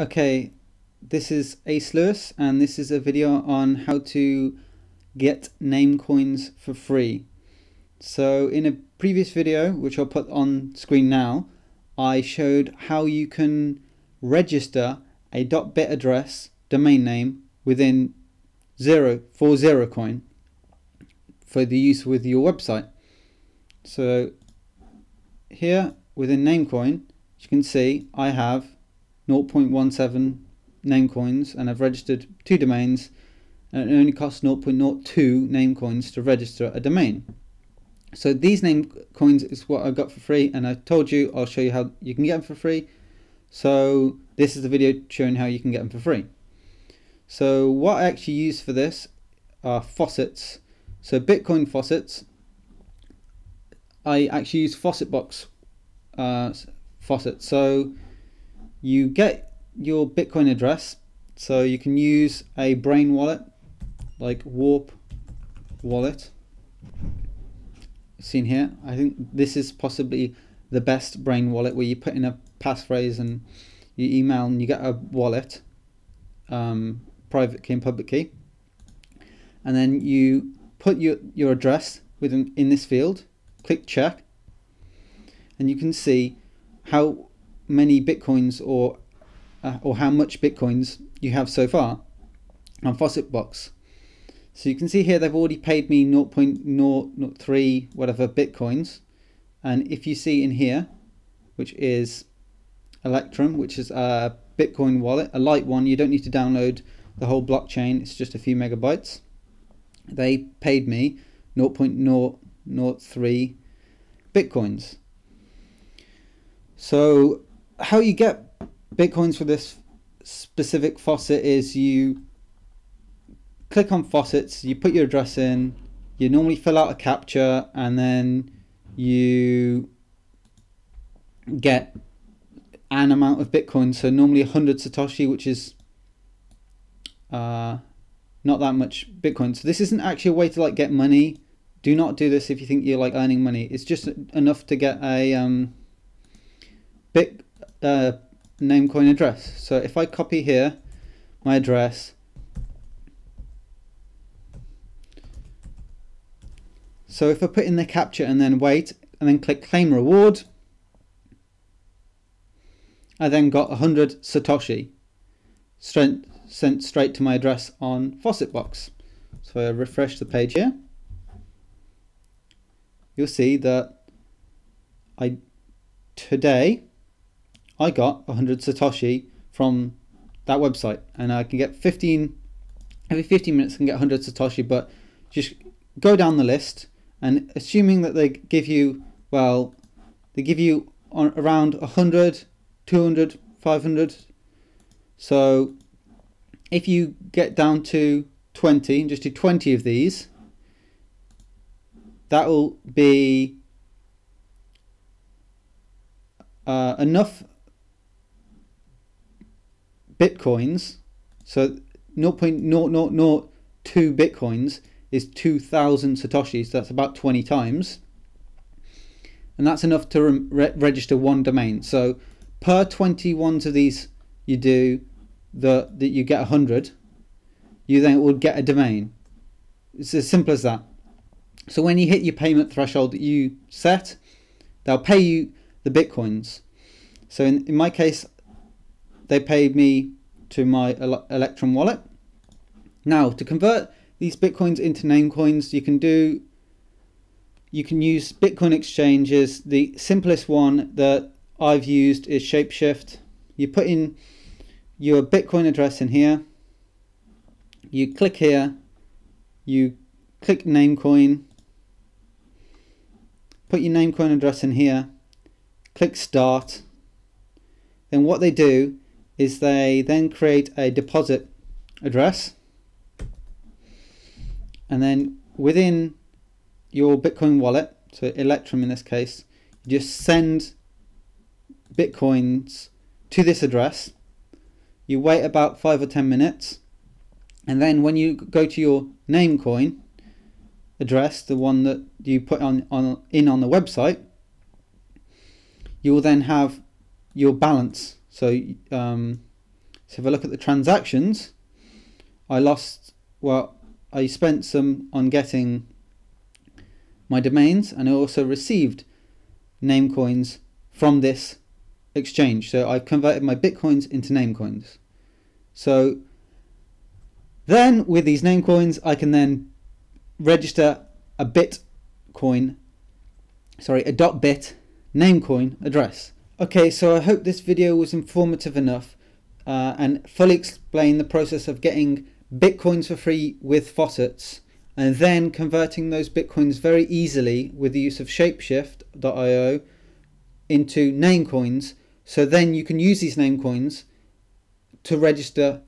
Okay, this is Ace Lewis, and this is a video on how to get NameCoins for free. So in a previous video, which I'll put on screen now, I showed how you can register a .bit address domain name within ZeroCoin for the use with your website. So here within NameCoin, as you can see, I have 0.17 NameCoins and I've registered 2 domains, and it only costs 0.02 NameCoins to register a domain. So these NameCoins is what I got for free, and I told you I'll show you how you can get them for free. So this is the video showing how you can get them for free. So what I actually use for this are faucets. So Bitcoin faucets. I actually use FaucetBox faucet. So you get your Bitcoin address. So you can use a brain wallet like Warp Wallet. Seen here. I think this is possibly the best brain wallet, where you put in a passphrase and you email and you get a wallet, private key and public key, and then you put your address within in this field, click check, and you can see how many Bitcoins or how much Bitcoins you have so far on FaucetBox. So you can see here they've already paid me 0.03 whatever Bitcoins, and if you see in here, which is Electrum, which is a Bitcoin wallet, a light one, you don't need to download the whole blockchain, it's just a few megabytes. They paid me 0.003 Bitcoins. So how you get Bitcoins for this specific faucet is you click on faucets, you put your address in, you normally fill out a CAPTCHA, and then you get an amount of Bitcoin. So normally 100 Satoshi, which is not that much Bitcoin. So this isn't actually a way to like get money. Do not do this if you think you're like earning money. It's just enough to get a NameCoin address. So if I copy here my address, so if I put in the CAPTCHA and then wait and then click claim reward, I then got 100 Satoshi sent straight to my address on FaucetBox. So I refresh the page here. You'll see that today I got 100 Satoshi from that website, and I can get every 15 minutes I can get 100 Satoshi. But just go down the list, and assuming that they give you around 100, 200, 500. So if you get down to 20 and just do 20 of these, that will be enough Bitcoins. So 0.0002 Bitcoins is 2,000 Satoshis. That's about 20 times, and that's enough to register one domain. So per 21 of these you do, that you get 100, you then will get a domain. It's as simple as that. So when you hit your payment threshold that you set, they'll pay you the Bitcoins. So in my case, they paid me to my Electrum wallet. Now to convert these Bitcoins into NameCoins, you can use Bitcoin exchanges. The simplest one that I've used is Shapeshift. You put in your Bitcoin address in here, you click here, you click NameCoin, put your NameCoin address in here, click start. Then what they do is they then create a deposit address, and then within your Bitcoin wallet, so Electrum in this case, you just send Bitcoins to this address. You wait about 5 or 10 minutes, and then when you go to your NameCoin address, the one that you put on the website, you will then have your balance. So So if I look at the transactions, I spent some on getting my domains, and I also received NameCoins from this exchange. So I've converted my Bitcoins into NameCoins. So then with these NameCoins, I can then register a Bitcoin, sorry, a .bit NameCoin address. Okay, so I hope this video was informative enough and fully explain the process of getting Bitcoins for free with faucets, and then converting those Bitcoins very easily with the use of Shapeshift.io into NameCoins. So then you can use these NameCoins to register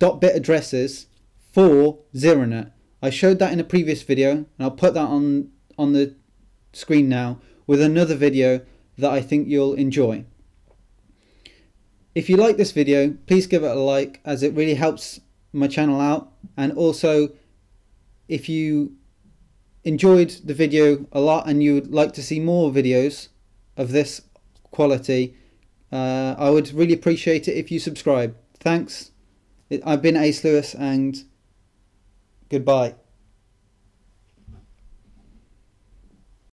.bit addresses for ZeroNet. I showed that in a previous video, and I'll put that on the screen now with another video that I think you'll enjoy. If you like this video, please give it a like, as it really helps my channel out. And also, if you enjoyed the video a lot and you would like to see more videos of this quality, I would really appreciate it if you subscribe. Thanks. I've been Ace Lewis, and goodbye.